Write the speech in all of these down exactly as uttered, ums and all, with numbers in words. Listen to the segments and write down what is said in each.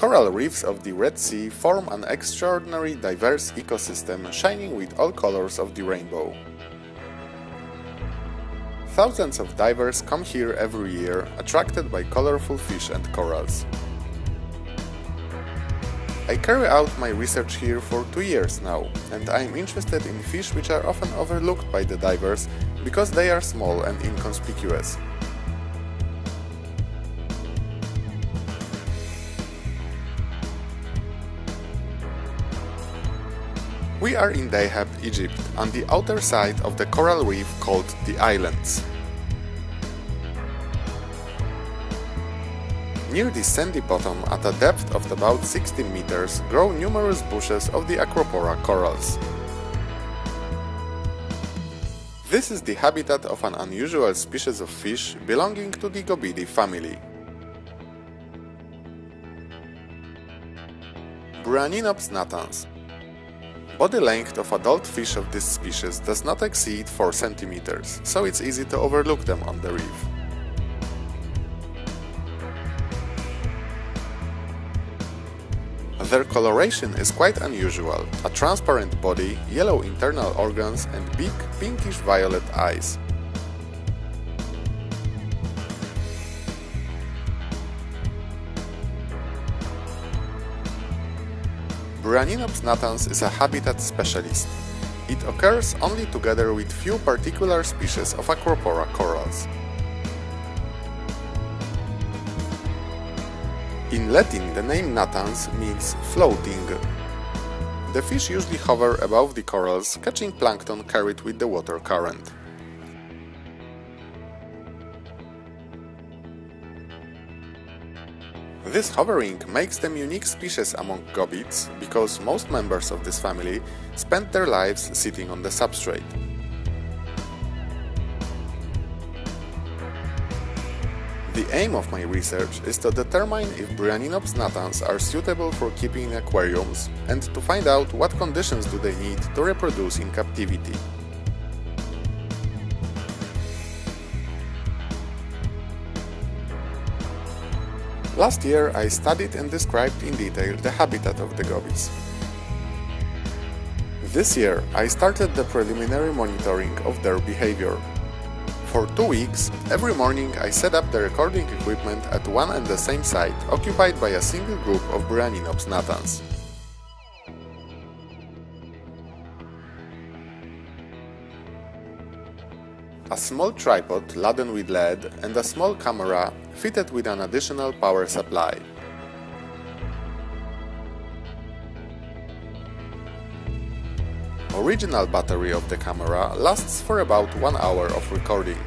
Coral reefs of the Red Sea form an extraordinary diverse ecosystem shining with all colors of the rainbow. Thousands of divers come here every year, attracted by colorful fish and corals. I carry out my research here for two years now, and I am interested in fish which are often overlooked by the divers because they are small and inconspicuous. We are in Dahab, Egypt, on the outer side of the coral reef called the Islands. Near the sandy bottom, at a depth of about sixteen meters, grow numerous bushes of the Acropora corals. This is the habitat of an unusual species of fish belonging to the Gobiidae family. Bryaninops natans. Body length of adult fish of this species does not exceed four centimeters, so it's easy to overlook them on the reef. Their coloration is quite unusual, a transparent body, yellow internal organs and big, pinkish-violet eyes. Bryaninops natans is a habitat specialist. It occurs only together with few particular species of Acropora corals. In Latin, the name natans means floating. The fish usually hover above the corals, catching plankton carried with the water current. This hovering makes them unique species among gobiids, because most members of this family spend their lives sitting on the substrate. The aim of my research is to determine if Bryaninops natans are suitable for keeping in aquariums and to find out what conditions do they need to reproduce in captivity. Last year I studied and described in detail the habitat of the gobies. This year I started the preliminary monitoring of their behavior. For two weeks, every morning I set up the recording equipment at one and the same site, occupied by a single group of Bryaninops natans. A small tripod laden with lead and a small camera fitted with an additional power supply. Original battery of the camera lasts for about one hour of recording.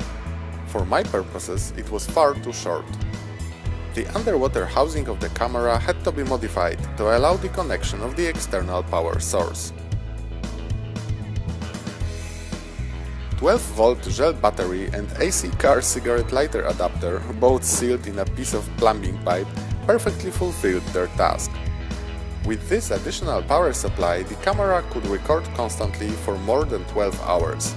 For my purposes, it was far too short. The underwater housing of the camera had to be modified to allow the connection of the external power source. twelve volt gel battery and A C car cigarette lighter adapter, both sealed in a piece of plumbing pipe, perfectly fulfilled their task. With this additional power supply, the camera could record constantly for more than twelve hours.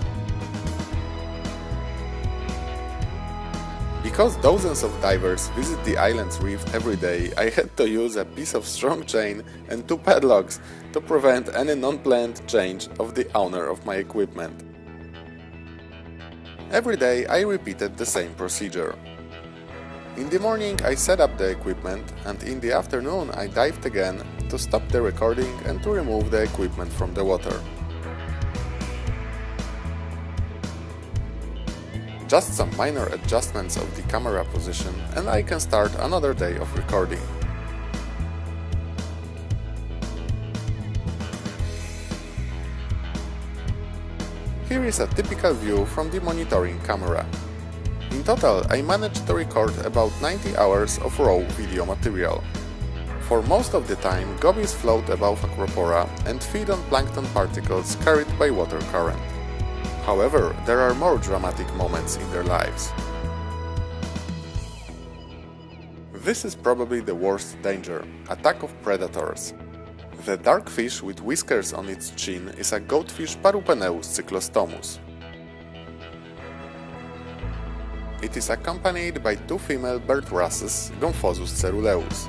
Because dozens of divers visit the island's reef every day, I had to use a piece of strong chain and two padlocks to prevent any non-planned change of the owner of my equipment. Every day I repeated the same procedure. In the morning I set up the equipment, and in the afternoon I dived again to stop the recording and to remove the equipment from the water. Just some minor adjustments of the camera position and I can start another day of recording. Here is a typical view from the monitoring camera. In total, I managed to record about ninety hours of raw video material. For most of the time, gobies float above Acropora and feed on plankton particles carried by water current. However, there are more dramatic moments in their lives. This is probably the worst danger – attack of predators. The dark fish with whiskers on its chin is a goatfish Parupeneus cyclostomus. It is accompanied by two female bird wrasses, Gomphosus ceruleus.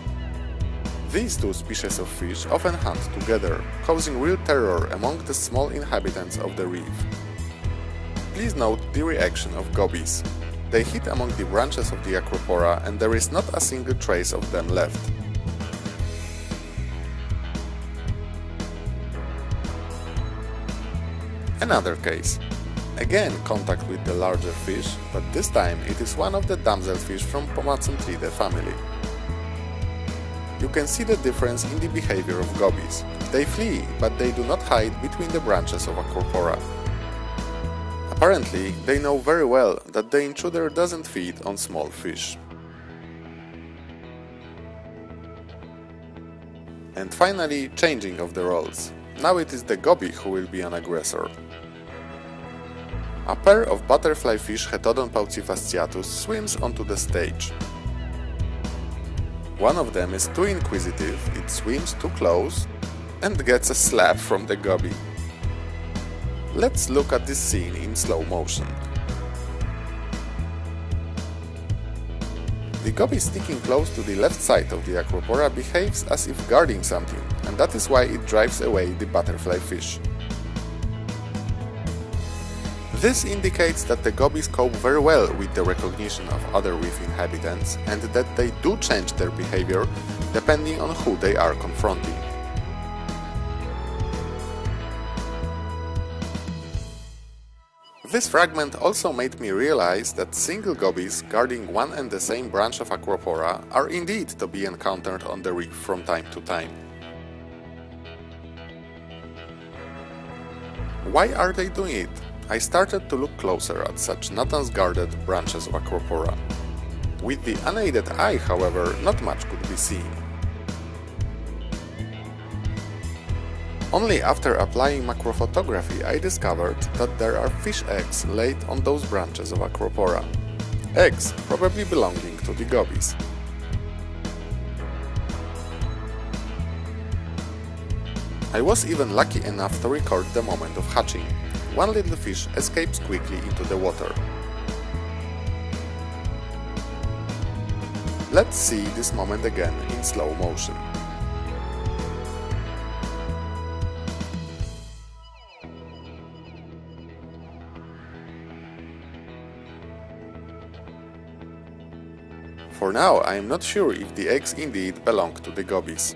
These two species of fish often hunt together, causing real terror among the small inhabitants of the reef. Please note the reaction of gobies. They hid among the branches of the Acropora and there is not a single trace of them left. Another case. Again contact with the larger fish, but this time it is one of the damselfish from Pomacentridae family. You can see the difference in the behavior of gobies. They flee, but they do not hide between the branches of Acropora. Apparently, they know very well that the intruder doesn't feed on small fish. And finally, changing of the roles. Now it is the goby who will be an aggressor. A pair of butterfly fish Hetodon paucifasciatus swims onto the stage. One of them is too inquisitive, it swims too close and gets a slap from the goby. Let's look at this scene in slow motion. The goby sticking close to the left side of the Acropora behaves as if guarding something, and that is why it drives away the butterfly fish. This indicates that the gobies cope very well with the recognition of other reef inhabitants and that they do change their behavior depending on who they are confronting. This fragment also made me realize that single gobies guarding one and the same branch of Acropora are indeed to be encountered on the reef from time to time. Why are they doing it? I started to look closer at such natans guarded branches of Acropora. With the unaided eye, however, not much could be seen. Only after applying macrophotography I discovered that there are fish eggs laid on those branches of Acropora. Eggs probably belonging to the gobies. I was even lucky enough to record the moment of hatching. One little fish escapes quickly into the water. Let's see this moment again in slow motion. For now, I am not sure if the eggs indeed belong to the gobies.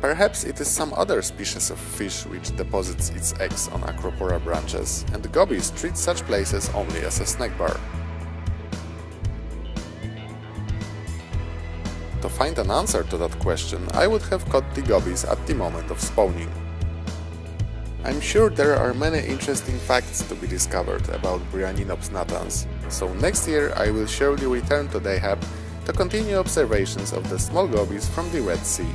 Perhaps it is some other species of fish which deposits its eggs on Acropora branches, and the gobies treat such places only as a snack bar. To find an answer to that question, I would have caught the gobies at the moment of spawning. I'm sure there are many interesting facts to be discovered about Bryaninops natans, so next year I will surely return to Dahab to continue observations of the small gobies from the Red Sea.